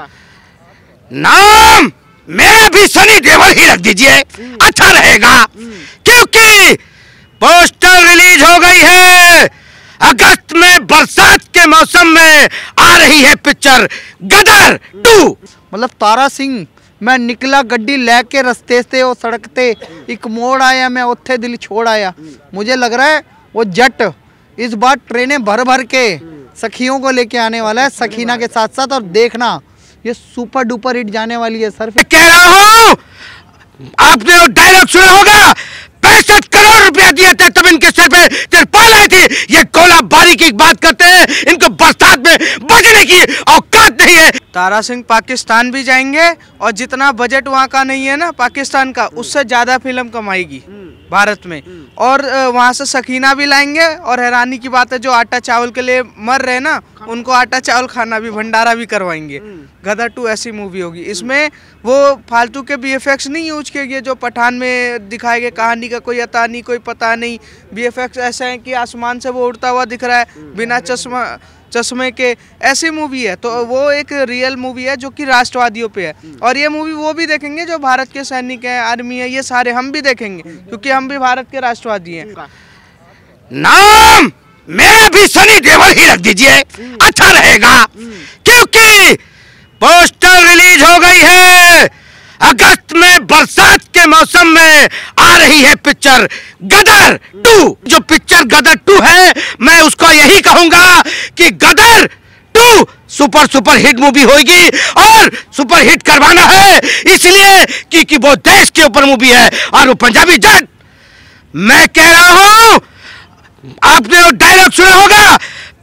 आपका नाम मेरा भी सनी देओल ही रख दीजिए, अच्छा रहेगा। क्योंकि पोस्टर रिलीज हो गई है, अगस्त में बरसात के मौसम में आ रही है पिक्चर गदर 2। मतलब तारा सिंह, मैं निकला गड्डी लेके रस्ते से और सड़क ते एक मोड़ आया, मैं उत्थे दिल छोड़ आया। मुझे लग रहा है वो जट इस बार ट्रेनें भर भर के सखियों को लेके आने वाला है, सकीना के साथ साथ। और देखना ये सुपर डुपर हिट जाने वाली है सर। कह रहा हूँ, आपने वो डायलॉग सुना होगा, 65 करोड़ रुपया दिया था तब इनके सर पे तिरपाल आई थी। ये गोलाबारी की बात करते हैं, इनको बरसात में बचने की औकात नहीं है। तारा सिंह पाकिस्तान भी जाएंगे और जितना बजट वहाँ का नहीं है ना पाकिस्तान का, उससे ज्यादा फिल्म कमाएगी भारत में। और वहाँ से सकीना भी लाएंगे। और हैरानी की बात है, जो आटा चावल के लिए मर रहे ना, उनको आटा चावल खाना भी, भंडारा भी करवाएंगे। गदर 2 ऐसी मूवी होगी। इसमें वो फालतू के BFX नहीं यूज किए गए जो पठान में दिखाए गए। कहानी का कोई अता नहीं, कोई पता नहीं। BFX ऐसे हैं कि आसमान से वो उड़ता हुआ दिख रहा है बिना चश्मे के। ऐसी मूवी है, तो वो एक रियल मूवी है जो कि राष्ट्रवादियों पे है। और ये मूवी वो भी देखेंगे जो भारत के सैनिक हैं, आर्मी है, ये सारे हम भी देखेंगे क्योंकि हम भी भारत के राष्ट्रवादी हैं। नाम मेरा भी सनी देओल ही रख दीजिए, अच्छा रहेगा। क्योंकि पोस्टर रिलीज हो गई है, अगस्त में बरसात के मौसम में आ रही है पिक्चर गदर 2। जो पिक्चर गदर 2 है, मैं उसको यही कहूंगा कि गदर 2 सुपर हिट मूवी होगी। और सुपर हिट करवाना है इसलिए क्योंकि वो देश के ऊपर मूवी है। और वो पंजाबी जट, मैं कह रहा हूं, आपने वो डायलॉग सुना होगा,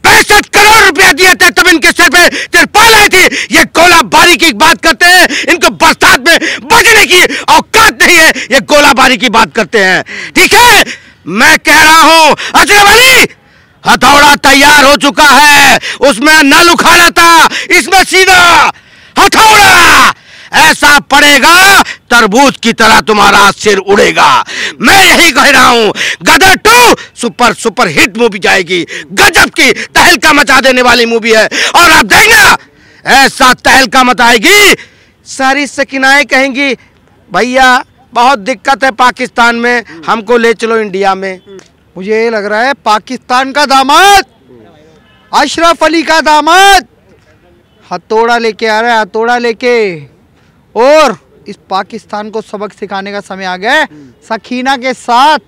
65 करोड़ रुपया दिया था तब इनके सर पे तिरपाल आई थी। ये गोलाबारी की बात करते हैं, इनको बरसात में बचने की औकात नहीं है। ये गोलाबारी की बात करते हैं, ठीक है। मैं कह रहा हूँ, अशरफ अली हथौड़ा तैयार हो चुका है। उसमें नल उखाड़ा था, इसमें सीधा हथौड़ा। ऐसा पड़ेगा तरबूज की तरह तुम्हारा सिर उड़ेगा। मैं यही कह रहा हूँ, गदर 2 सुपर हिट मूवी जाएगी। गजब की तहलका मचा देने वाली मूवी है। और आप देखेंगे ऐसा तहलका मचाएगी, सारी सकीनाएं कहेंगी भैया बहुत दिक्कत है पाकिस्तान में, हमको ले चलो इंडिया में। मुझे ये लग रहा है पाकिस्तान का दामाद, अशरफ अली का दामाद हथौड़ा लेके आ रहा है, हथौड़ा लेके। और इस पाकिस्तान को सबक सिखाने का समय आ गया है। सकीना के साथ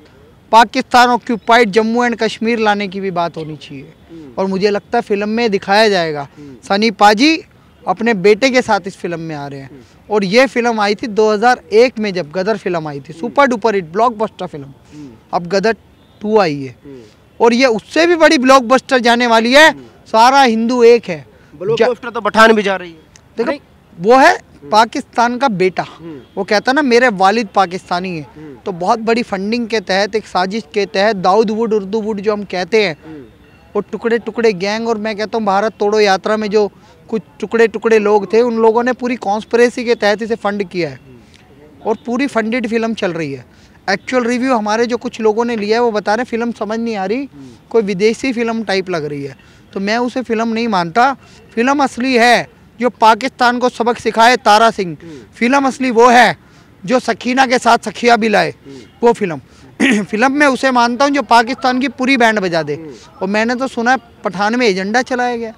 पाकिस्तान ऑक्यूपाइड जम्मू एंड कश्मीर लाने की भी बात होनी चाहिए। और मुझे लगता है फिल्म में दिखाया जाएगा। सनी पाजी अपने बेटे के साथ इस फिल्म में आ रहे हैं। और ये फिल्म आई थी 2001 में, जब गदर फिल्म आई थी, super duper hit blockbuster film. अब गदर 2 आई है और ये उससे भी बड़ी ब्लॉकबस्टर जाने वाली है। सारा हिंदू एक है। ब्लॉकबस्टर तो पठान भी जा रही है। देखो, वो है पाकिस्तान का बेटा, वो कहता ना मेरे वालिद पाकिस्तानी है। तो बहुत बड़ी फंडिंग के तहत, एक साजिश के तहत, दाऊद वुड, उर्दू वुड जो हम कहते हैं, वो टुकड़े टुकड़े गैंग। और मैं कहता हूँ भारत तोड़ो यात्रा में जो कुछ टुकड़े टुकड़े लोग थे, उन लोगों ने पूरी कॉन्स्परेसी के तहत इसे फंड किया है। और पूरी फंडेड फिल्म चल रही है। एक्चुअल रिव्यू हमारे जो कुछ लोगों ने लिया है वो बता रहे फिल्म समझ नहीं आ रही, कोई विदेशी फिल्म टाइप लग रही है। तो मैं उसे फिल्म नहीं मानता। फिल्म असली है जो पाकिस्तान को सबक सिखाए तारा सिंह। फिल्म असली वो है जो सकीना के साथ सखिया भी लाए, वो फिल्म। फिल्म में उसे मानता हूँ जो पाकिस्तान की पूरी बैंड बजा दे। और मैंने तो सुना पठान में एजेंडा चलाया गया,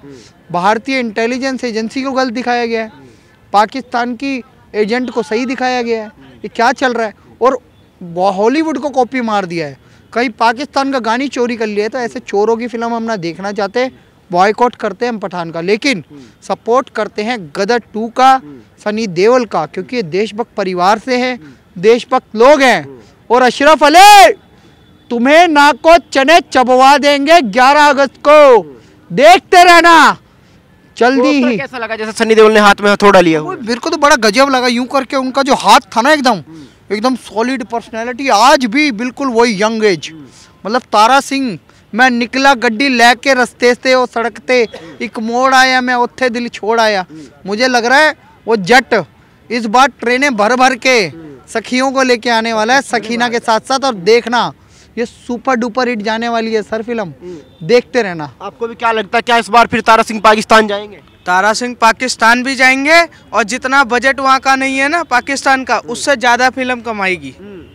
भारतीय इंटेलिजेंस एजेंसी को गलत दिखाया गया है, पाकिस्तान की एजेंट को सही दिखाया गया है। ये क्या चल रहा है। और हॉलीवुड को कॉपी मार दिया है, कहीं पाकिस्तान का गानी चोरी कर लिया। तो ऐसे चोरों की फिल्म हम ना देखना चाहते। बॉयकॉट करते हैं हम पठान का, लेकिन सपोर्ट करते हैं गदर 2 का, सनी देओल का, क्योंकि ये देशभक्त परिवार से है, देशभक्त लोग हैं। और अशरफ अली, तुम्हें नाको चने चबवा देंगे 11 अगस्त को, देखते रहना। जल्दी ही कैसा लगा जैसे सनी देओल ने हाथ में हथौड़ा लिया? मेरे को तो बड़ा गजब लगा। यूं करके उनका जो हाथ था ना, एकदम सॉलिड पर्सनैलिटी, आज भी बिल्कुल वही यंग एज। मतलब तारा सिंह, मैं निकला गड्डी लेके रस्ते से और सड़क ते एक मोड़ आया, मैं उत्थे दिल छोड़ आया। मुझे लग रहा है वो जट इस बार ट्रेनें भर भर के सखियों को लेके आने वाला है, सकीना के साथ साथ। और देखना ये सुपर डुपर हिट जाने वाली है सर फिल्म, देखते रहना। आपको भी क्या लगता है, क्या इस बार फिर तारा सिंह पाकिस्तान जाएंगे? तारा सिंह पाकिस्तान भी जाएंगे और जितना बजट वहाँ का नहीं है ना पाकिस्तान का, उससे ज़्यादा फिल्म कमाएगी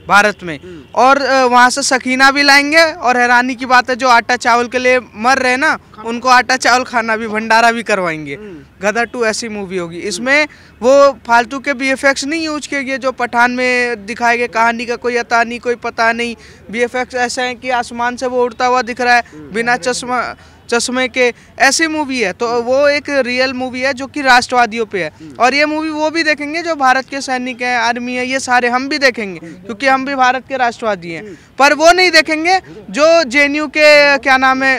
भारत में। और वहाँ से सकीना भी लाएंगे। और हैरानी की बात है जो आटा चावल के लिए मर रहे ना उनको आटा चावल खाना भी, भंडारा भी करवाएंगे। गदर 2 ऐसी मूवी होगी। इसमें वो फालतू के BFX नहीं यूज किए गए जो पठान में दिखाए गए। कहानी का कोई अता नहीं, कोई पता नहीं। BFX ऐसे हैं कि आसमान से वो उड़ता हुआ दिख रहा है बिना चश्मे के। ऐसी मूवी है, तो वो एक रियल मूवी है जो कि राष्ट्रवादियों पे है। और ये मूवी वो भी देखेंगे जो भारत के सैनिक हैं, आर्मी है, ये सारे हम भी देखेंगे क्योंकि हम भी भारत के राष्ट्रवादी हैं। पर वो नहीं देखेंगे जो JNU के क्या नाम है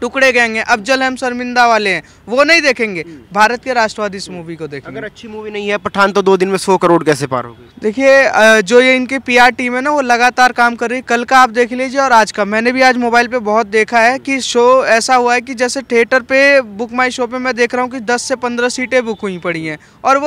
टुकड़े गैंग हैं, अफजल हम शर्मिंदा वाले हैं, वो नहीं देखेंगे। भारत के राष्ट्रवादी इस मूवी को देखेंगे। अगर अच्छी मूवी नहीं है पठान तो 2 दिन में 100 करोड़ कैसे पार होगी? देखिए जो ये इनकी PR टीम है ना वो लगातार काम कर रही है। कल का आप देख लीजिए और आज का। मैंने भी आज मोबाइल पे बहुत देखा है कि शो ऐसा हुआ है कि जैसे थिएटर पे बुक माई शो पे मैं देख रहा हूँ कि 10 से 15 सीटें बुक हुई पड़ी हैं। और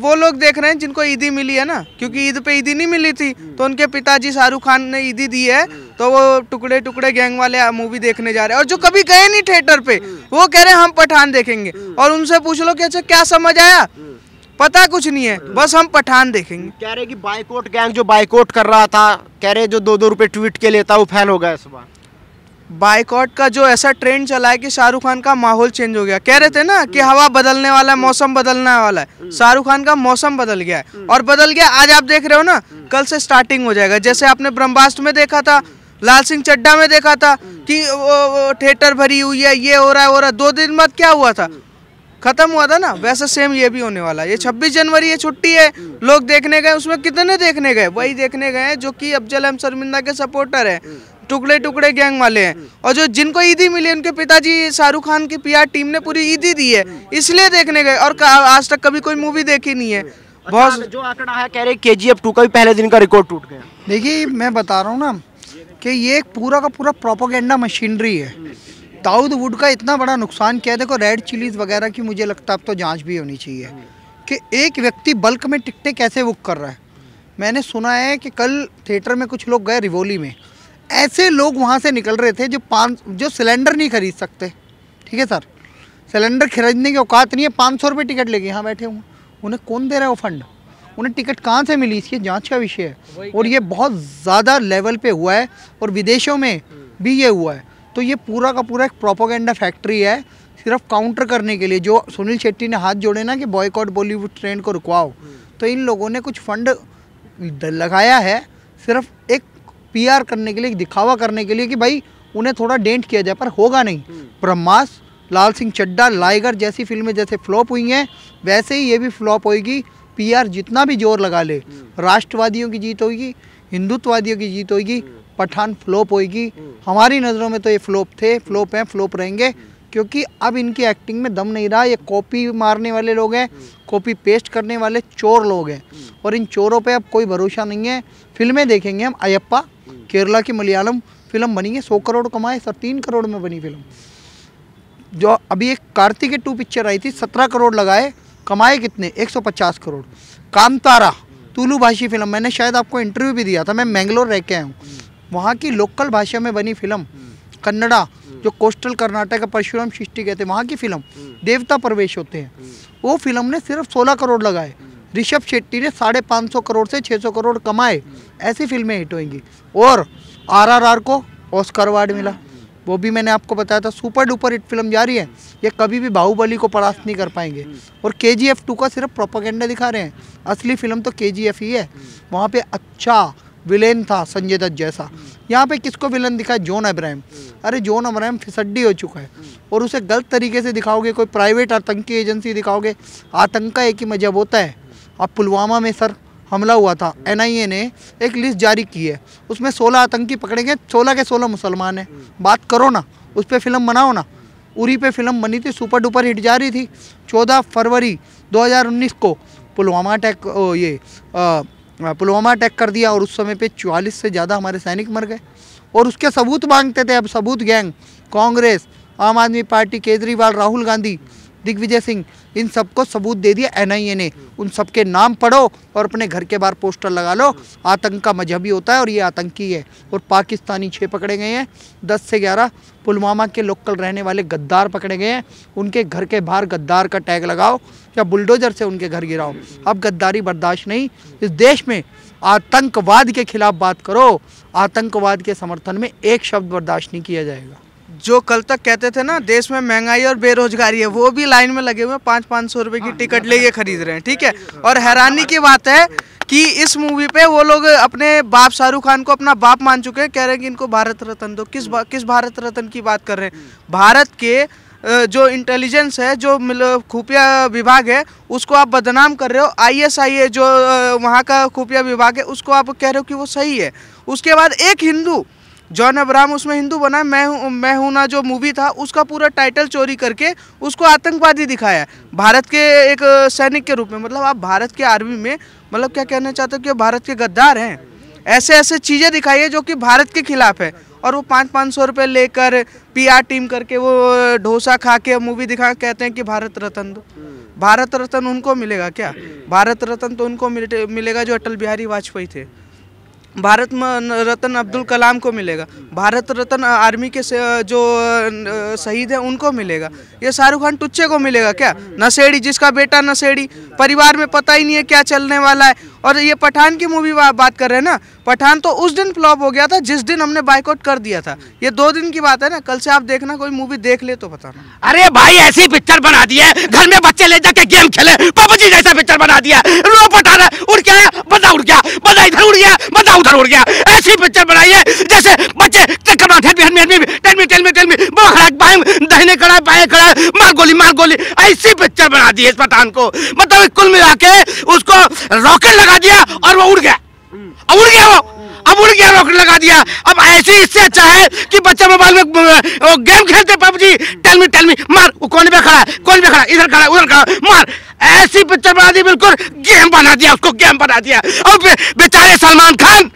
वो लोग देख रहे हैं जिनको ईदी मिली है ना, क्योंकि ईद पे ईदी नहीं मिली थी तो उनके पिताजी शाहरुख खान ने ईदी दी है, तो वो टुकड़े टुकड़े गैंग वाले मूवी देखने जा रहे हैं। और जो कभी गए नहीं थिएटर पे वो कह रहे हैं हम पठान देखेंगे। और उनसे पूछ लो कि अच्छा क्या समझ आया, पता कुछ नहीं है, बस हम पठान देखेंगे। कह रहे कि बायकॉट गैंग जो बायकॉट कर रहा था, कह रहे जो 2-2 रुपए ट्वीट के लेता वो फैल हो गया। इस बार बायकॉट का जो ऐसा ट्रेंड चला है कि शाहरुख खान का माहौल चेंज हो गया। कह रहे थे ना कि हवा बदलने वाला है, मौसम बदलने वाला है। शाहरुख खान का मौसम बदल गया है और बदल गया। आज आप देख रहे हो ना, कल से स्टार्टिंग हो जाएगा। जैसे आपने ब्रह्मास्त्र में देखा था, लाल सिंह चड्ढा में देखा था कि वो थिएटर भरी हुई है, ये हो रहा है वो रहा। 2 दिन बाद क्या हुआ था, खत्म हुआ था ना, वैसे सेम ये भी होने वाला है। ये 26 जनवरी ये छुट्टी है, लोग देखने गए, उसमें कितने देखने गए? वही देखने गए हैं जो कि अफजल हम शर्मिंदा के सपोर्टर हैं, टुकड़े टुकड़े गैंग वाले हैं। और जो जिनको ईदी मिली उनके पिताजी शाहरुख खान की PR टीम ने पूरी ईदी दी है, इसलिए देखने गए। और आज तक कभी कोई मूवी देखी नहीं है। बहुत जो आंकड़ा है कह रहे KGF 2 का भी पहले दिन का रिकॉर्ड टूट गया। देखिए मैं बता रहा हूँ ना कि ये एक पूरा का पूरा प्रोपोगेंडा मशीनरी है। दाऊद वुड का इतना बड़ा नुकसान किया। देखो रेड चिलीज वगैरह की मुझे लगता है अब तो जांच भी होनी चाहिए कि एक व्यक्ति बल्क में टिकटें कैसे बुक कर रहा है। मैंने सुना है कि कल थिएटर में कुछ लोग गए रिवोली में, ऐसे लोग वहाँ से निकल रहे थे जो सिलेंडर नहीं खरीद सकते। ठीक है सर, सिलेंडर खरीदने की औकात नहीं है, 500 रुपये टिकट लेके यहाँ बैठे हुए। उन्हें कौन दे रहा है वो फंड? उन्हें टिकट कहाँ से मिली, इसकी जांच का विषय है। और ये बहुत ज़्यादा लेवल पे हुआ है और विदेशों में भी ये हुआ है। तो ये पूरा का पूरा एक प्रोपोगेंडा फैक्ट्री है सिर्फ काउंटर करने के लिए। जो सुनील शेट्टी ने हाथ जोड़े ना कि बॉयकॉट बॉलीवुड ट्रेंड को रुकवाओ, तो इन लोगों ने कुछ फंड लगाया है सिर्फ एक PR करने के लिए, दिखावा करने के लिए कि भाई उन्हें थोड़ा डेंट किया जाए, पर होगा नहीं। ब्रह्मास्त्र, लाल सिंह चड्ढा, लाइगर जैसी फिल्में जैसे फ्लॉप हुई हैं वैसे ही ये भी फ्लॉप होगी। PR जितना भी जोर लगा ले, राष्ट्रवादियों की जीत होगी, हिंदुत्ववादियों की जीत होगी, पठान फ्लोप होगी। हमारी नज़रों में तो ये फ्लोप थे, फ्लोप हैं, फ्लोप रहेंगे, क्योंकि अब इनकी एक्टिंग में दम नहीं रहा। ये कॉपी मारने वाले लोग हैं, कॉपी पेस्ट करने वाले चोर लोग हैं, और इन चोरों पे अब कोई भरोसा नहीं है। फिल्में देखेंगे हम। अयप्पा केरला की मलयालम फिल्म बनी है, 100 करोड़ कमाए सर, 3 करोड़ में बनी फिल्म। जो अभी एक कार्तिक 2 पिक्चर आई थी, 17 करोड़ लगाए, कमाए कितने? 150 करोड़। कांतारा तुलु भाषी फिल्म, मैंने शायद आपको इंटरव्यू भी दिया था, मैं मैंगलोर रह के आया हूँ, वहाँ की लोकल भाषा में बनी फिल्म। कन्नड़ा जो कोस्टल कर्नाटक का परशुराम सृष्टि कहते हैं, वहाँ की फिल्म, देवता प्रवेश होते हैं, वो फिल्म ने सिर्फ 16 करोड़ लगाए। ऋषभ शेट्टी ने 550 करोड़ से 600 करोड़ कमाए। ऐसी फिल्में हिट होंगी। और RRR को ऑस्कर अवार्ड मिला, वो भी मैंने आपको बताया था। सुपर डुपर हिट फिल्म जा रही है, ये कभी भी बाहुबली को परास्त नहीं कर पाएंगे। और KGF 2 का सिर्फ प्रोपेगेंडा दिखा रहे हैं, असली फिल्म तो KGF ही है। वहाँ पे अच्छा विलेन था संजय दत्त जैसा, यहाँ पे किसको विलेन दिखा है? John Abraham. अरे जॉन अब्राहम फिसड्डी हो चुका है, और उसे गलत तरीके से दिखाओगे, कोई प्राइवेट आतंकी एजेंसी दिखाओगे। आतंक का एक ही मजहब होता है। अब पुलवामा में सर हमला हुआ था, NIA ने एक लिस्ट जारी की है, उसमें 16 आतंकी पकड़े गए, 16 के 16 मुसलमान हैं। बात करो ना, उस पर फिल्म बनाओ ना। उरी पे फिल्म बनी थी, सुपर डुपर हिट जा रही थी। 14 फरवरी 2019 को पुलवामा अटैक कर दिया, और उस समय पे 44 से ज़्यादा हमारे सैनिक मर गए, और उसके सबूत मांगते थे। अब सबूत गैंग, कांग्रेस, आम आदमी पार्टी, केजरीवाल, राहुल गांधी, दिग्विजय सिंह, इन सबको सबूत दे दिया एनआईए ने। उन सबके नाम पढ़ो और अपने घर के बाहर पोस्टर लगा लो, आतंक का मजहबी होता है और ये आतंकी है। और पाकिस्तानी 6 पकड़े गए हैं, 10 से 11 पुलवामा के लोकल रहने वाले गद्दार पकड़े गए हैं। उनके घर के बाहर गद्दार का टैग लगाओ या बुलडोजर से उनके घर गिराओ। अब गद्दारी बर्दाश्त नहीं। इस देश में आतंकवाद के खिलाफ बात करो, आतंकवाद के समर्थन में एक शब्द बर्दाश्त नहीं किया जाएगा। जो कल तक कहते थे ना देश में महंगाई और बेरोजगारी है, वो भी लाइन में लगे हुए 500-500 रुपए की टिकट लेके खरीद रहे हैं। ठीक है, और हैरानी की बात है कि इस मूवी पे वो लोग अपने बाप शाहरुख खान को अपना बाप मान चुके हैं, कह रहे हैं कि इनको भारत रत्न दो। किस भारत रत्न की बात कर रहे हैं? भारत के जो इंटेलिजेंस है, जो खुफिया विभाग है, उसको आप बदनाम कर रहे हो। ISI जो वहाँ का खुफिया विभाग है, उसको आप कह रहे हो कि वो सही है। उसके बाद एक हिंदू जॉन अब्राहम, उसमें हिंदू बना मैं हूं ना जो मूवी था, उसका पूरा टाइटल चोरी करके उसको आतंकवादी दिखाया भारत के एक सैनिक के रूप में। मतलब आप भारत के आर्मी में मतलब क्या कहना चाहते हो कि भारत के गद्दार हैं? ऐसे ऐसे चीज़ें दिखाई है जो कि भारत के खिलाफ है, और वो 500-500 रुपये लेकर PR टीम करके वो डोसा खा के मूवी दिखा कहते हैं कि भारत रत्न दो। भारत रत्न उनको मिलेगा क्या? भारत रत्न तो उनको मिलेगा जो अटल बिहारी वाजपेयी थे। भारत रत्न अब्दुल कलाम को मिलेगा। भारत रत्न आर्मी के जो शहीद हैं उनको मिलेगा। ये शाहरुख खान टुच्चे को मिलेगा क्या? नशेड़ी, जिसका बेटा नशेड़ी, परिवार में पता ही नहीं है क्या चलने वाला है। और ये पठान की मूवी बात कर रहे हैं ना, पठान तो उस दिन फ्लॉप हो गया था जिस दिन हमने बाइकआउट कर दिया था। ये 2 दिन की बात है ना, कल से आप देखना कोई मूवी देख ले तो बताना। अरे भाई ऐसी पिक्चर बना दी है, घर में बच्चे ले जाके गेम खेले, PUBG जैसा पिक्चर बना दिया है। रो पठान उड़ गया, बंदा उड़ गया, बंदा इधर उड़ गया, बंदा उधर उड़ गया। ऐसी पिक्चर बनाई है जैसे बच्चे दहने खड़ा बाएं खड़ा, मार गोली, ऐसी पिक्चर बना दी है इस पठान को। मतलब कुल मिला के उसको रॉकेट लगा दिया और वो उड़ गया, अब उड़ गया, वो अब उड़ गया, रॉकेट लगा दिया। अब ऐसे इससे अच्छा है कि बच्चा मोबाइल में गेम खेलते PUBG, टेल मी मार, कौन पे खड़ा है, कौन पे खड़ा, इधर खड़ा, उधर खड़ा, मार। ऐसी पिक्चर बना दी, बिल्कुल गेम बना दिया उसको, गेम बना दिया। अब बेचारे सलमान खान,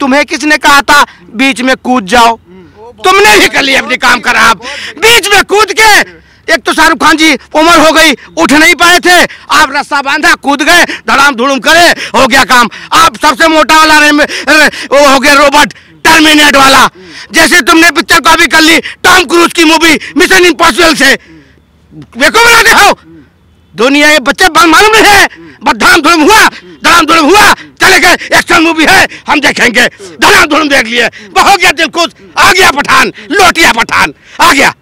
तुम्हें किसने कहा था बीच में कूद जाओ? तुमने भी कर लिया अपने काम खराब, बीच में कूद के। एक तो शाहरुख खान जी उम्र हो गई, उठ नहीं पाए थे, आप रस्सा बांधा, कूद गए, धड़ाम धुड़ूम करे, हो गया काम। आप सबसे मोटा वाला वो हो गया रोबोट, टर्मिनेट वाला। जैसे तुमने पिक्चर कॉपी कर ली टॉम क्रूज की मूवी मिशन इम्पॉसिबल से, देखो बना दे हो दुनिया, ये बच्चे मालूम नहीं है, धड़ाम धुड़ूम हुआ, धड़ाम धुड़ूम हुआ, चले गए, एक्शन मूवी है हम देखेंगे, धड़ाम धुड़ूम देख लिए, हो गया दिल खुश, आ गया पठान, लौटिया पठान आ गया।